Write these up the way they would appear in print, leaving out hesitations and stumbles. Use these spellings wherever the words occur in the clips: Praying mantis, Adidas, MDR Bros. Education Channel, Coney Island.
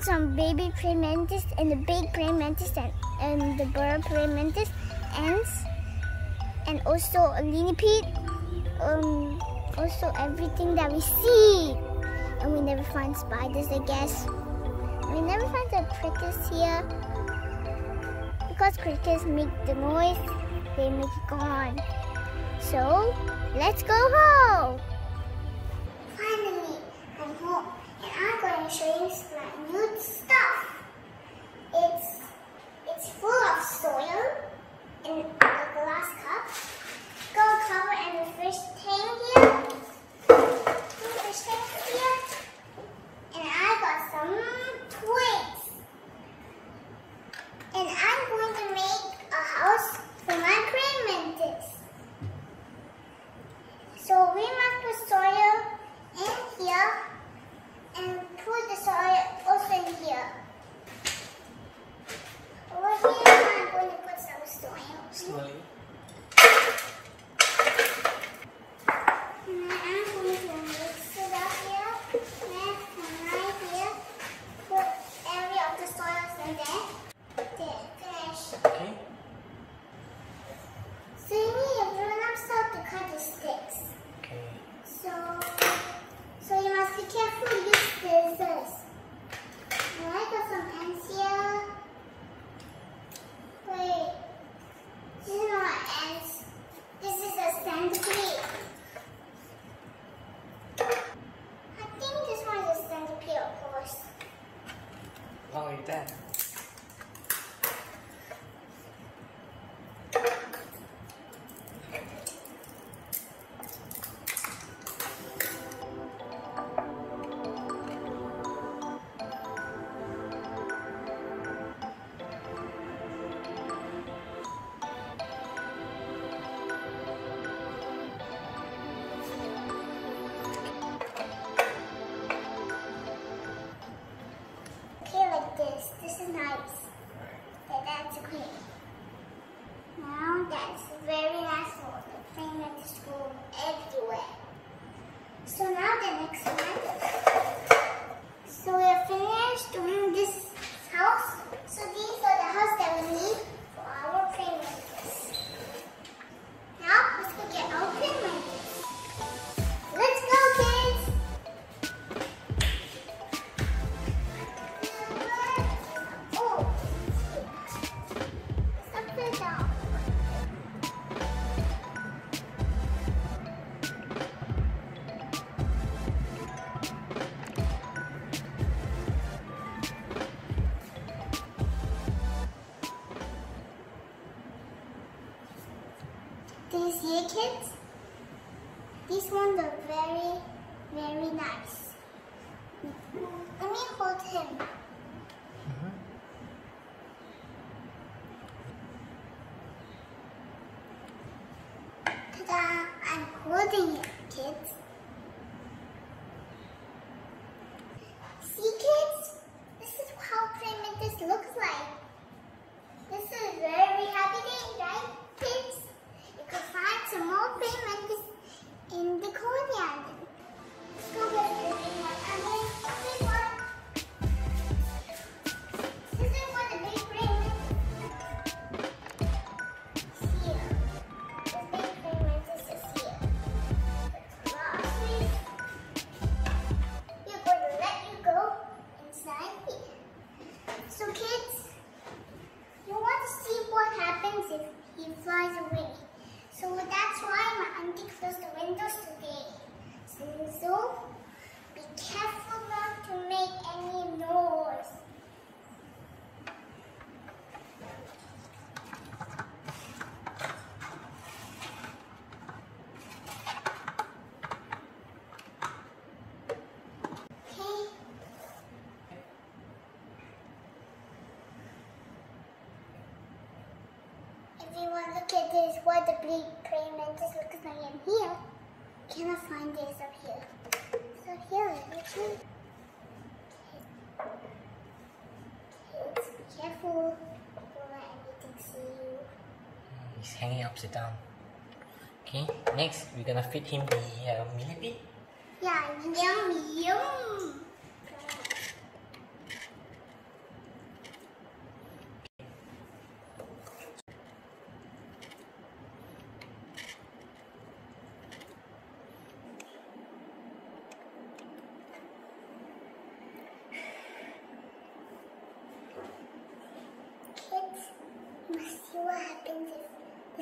found some baby praying mantis and the big praying mantis and the bird praying mantis, ants, and also a millipede. Also everything that we see. And we never find spiders, I guess. We never find the crickets here. Because crickets make the noise, they make it gone. So, let's go home! Finally, I'm home. And I'm going to show you my new stuff. It's full of soil and a glass cup. Gold cover and the fish tank here. And I got some twigs. And I'm going to make a house for my praying mantis. So we must put soil in here and put the soil also in here. Over here I'm going to put some soil. Slowly. And I'm going to mix it up here. And right here, put every of the soils in there. There, finish. Okay. So you need a grown-up saw to cut the sticks. Okay. So you must be careful with scissors. Alright, got some ants here. Wait, this is not ants. This is a centipede. I think this one is a centipede, of course. Why are you dead? This is nice. Okay, that's okay. Now that's very nice for the praying mantis to go everywhere. So now the next one. So we are finished doing this house. So these are the house that we need for our praying mantis. Now let's go get our praying mantis. Let's go, kids! Do you see it, kids? These ones are very, very nice. Let me hold him. Ta-da! I'm holding it, kids. See, kids? This is how praying mantis looks like. This is a very happy day, right, kids? You can find some more praying mantis in the Coney Island. Let's go get the big one. I'm going to get the big one. This is for the big praying mantis. It's here. The big praying mantis is here. Last week, we're going to let you go inside here. So kids, you want to see what happens if he flies away. So that's why my auntie closed the windows today. So be careful not to make any noise. Everyone, look at this, what the big praying mantis looks like in here. Cannot find this up here. It's up here, okay. Kids, be careful. Don't let anything see you. He's hanging upside down. Okay, next we're gonna feed him the millipede. Yeah, yum, yum.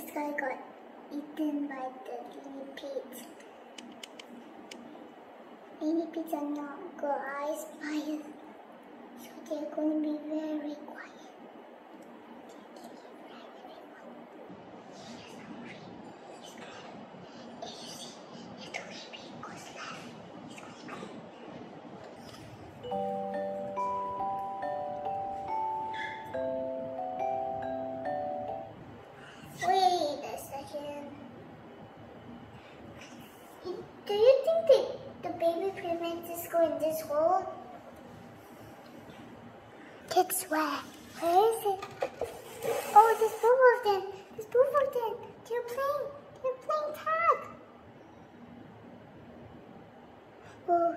This guy got eaten by the millipedes. Millipedes are not good eyes by so they're going to be very quiet. Do you think that the baby praying mantis go in this hole? Kids, where? Where is it? Oh, there's both of them. There's both of them. They're playing tag. Oh,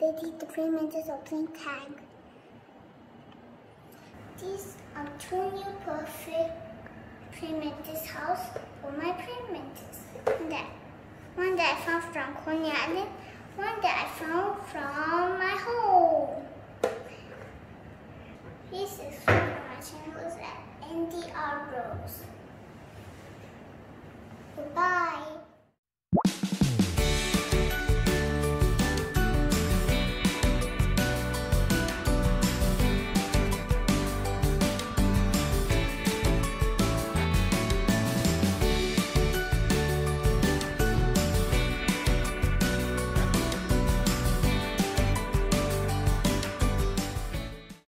they think the praying mantis are playing tag. These are two new perfect praying mantis house for my praying mantis. One that I found from Coney Island, one that I found from my home. Please subscribe to my channels at MDR Bros. Goodbye.